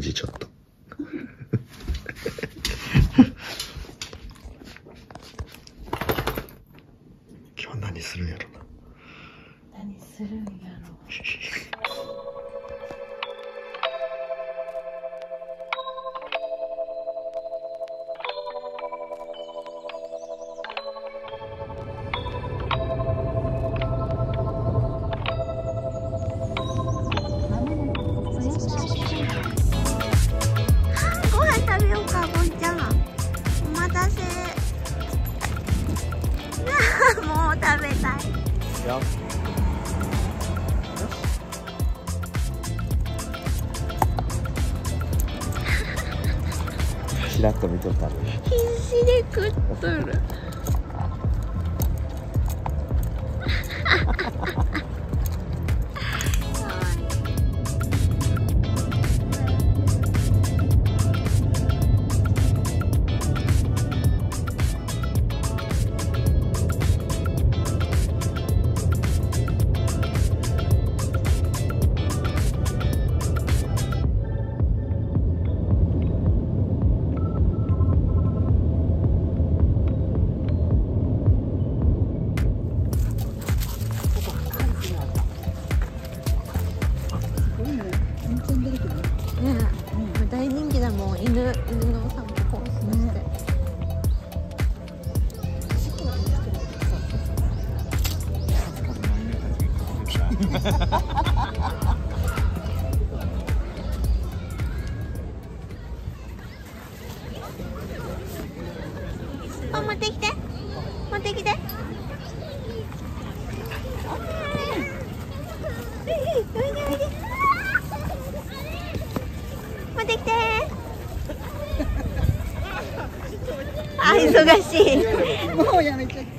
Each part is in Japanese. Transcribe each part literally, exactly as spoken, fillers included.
の字ちょっと。今日何するんやろな。何するんやろ。チラッと見とったんで必死で食っとる。あ、持ってきて。持ってきて。持ってきて。あ、忙しい。もうやめちゃった。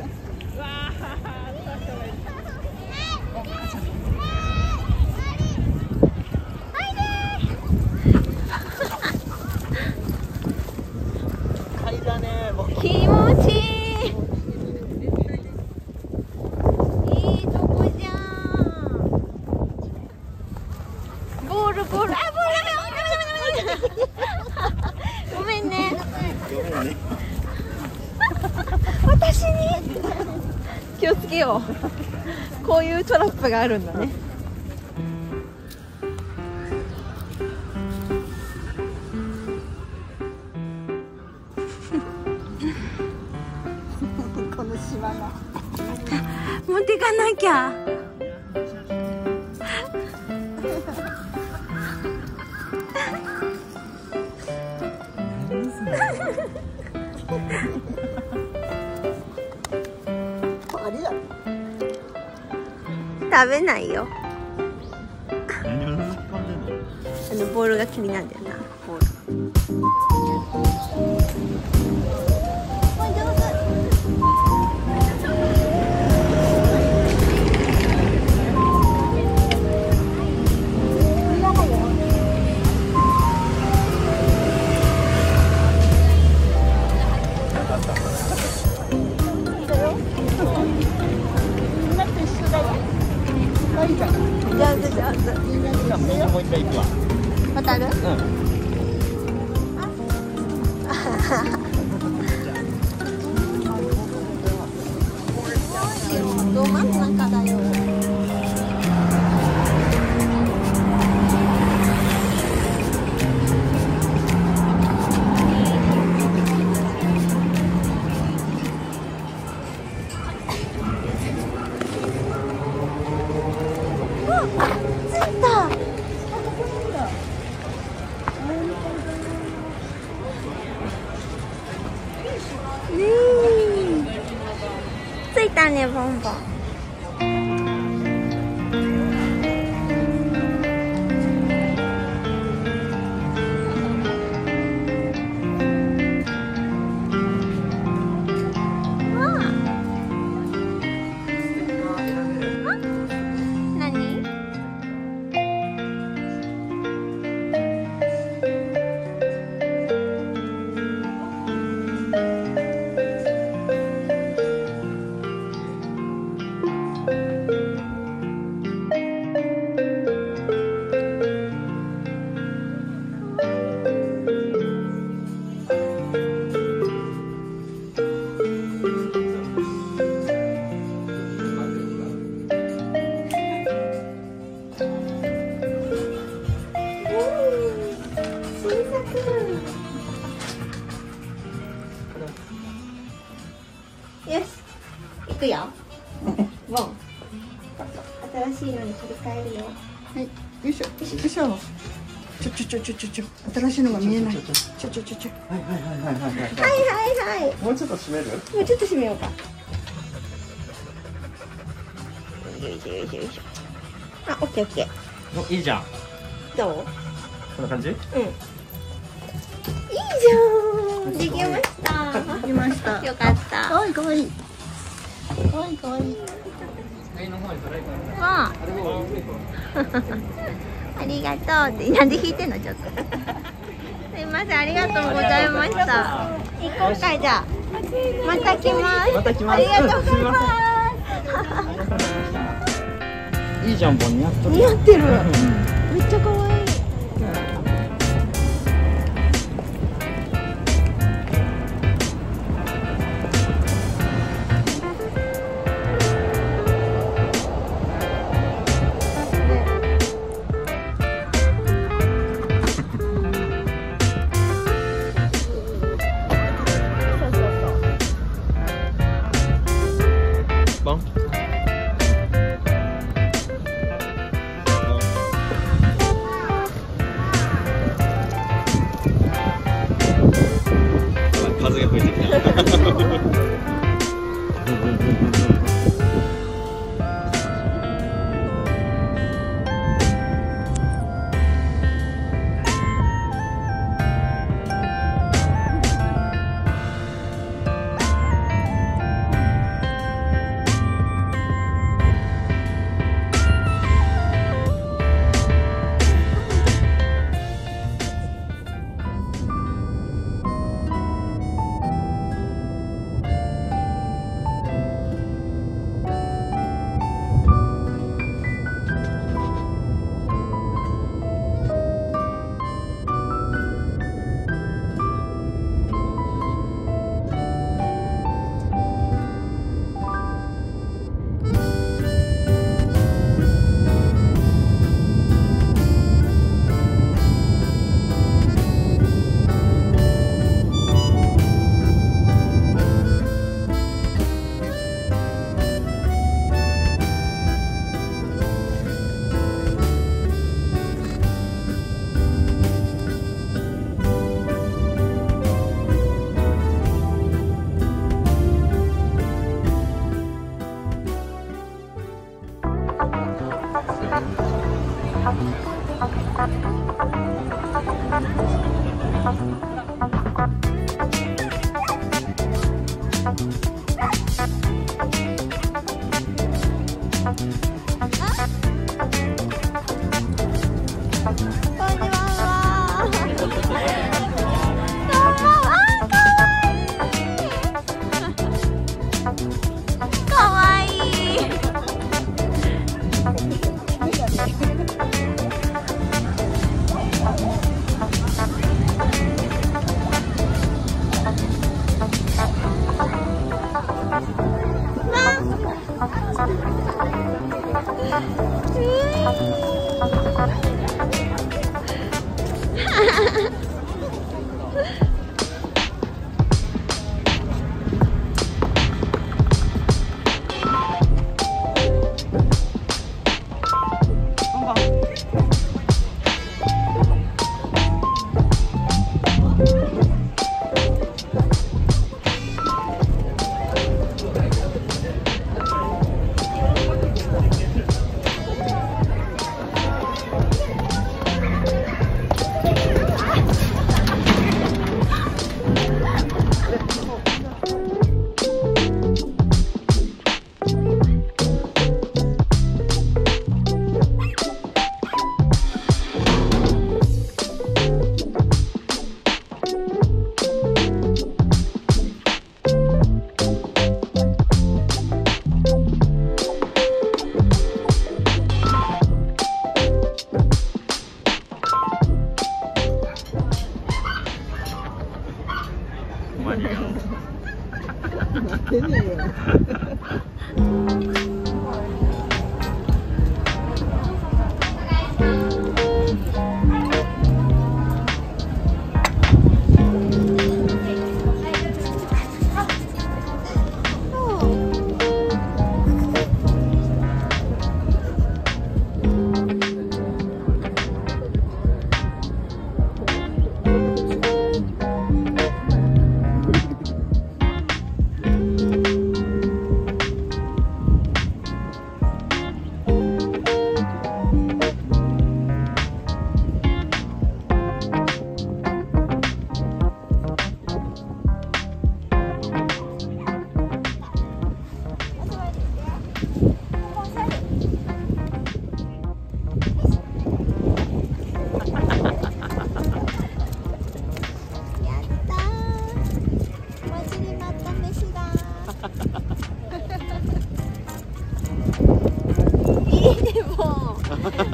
ごめんね。私に気をつけよう。こういうトラップがあるんだね。このシワが持ってかなきゃ。食べないよ。あのボールが気になるんだよな。ボール。ね、ボンボン。よし、行くよ。もう新しいのに切り替えるよ。はい、よいしょ、よいしょ。ちょちょちょちょちょちょ、新しいのが見えない。ちょちょちょちょ。はいはいはいはいはいはいはいはい。もうちょっと閉める？もうちょっと閉めようか。よいしょよいしょよいしょ。あ、オッケーオッケー。お、いいじゃん。どう？こんな感じ？うん。いいじゃん。できました。できました。よかった。可愛い可愛い。可愛い可愛い。ありがとうって、なんで弾いてんのちょっと。すいません、ありがとうございました。今回じゃあ、また来ます。また来ます。ありがとうございます。いいじゃん、似合ってる。似合ってる。めっちゃ可愛い。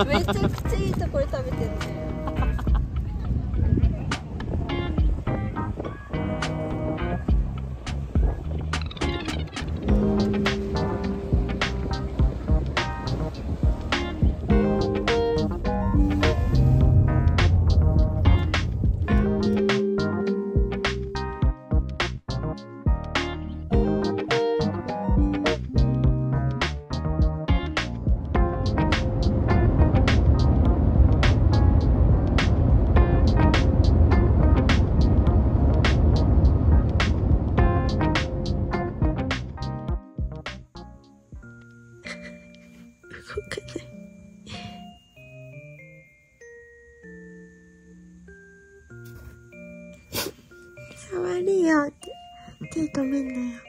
めちゃくちゃいいところ食べてるね。触れよって手止めんなよ。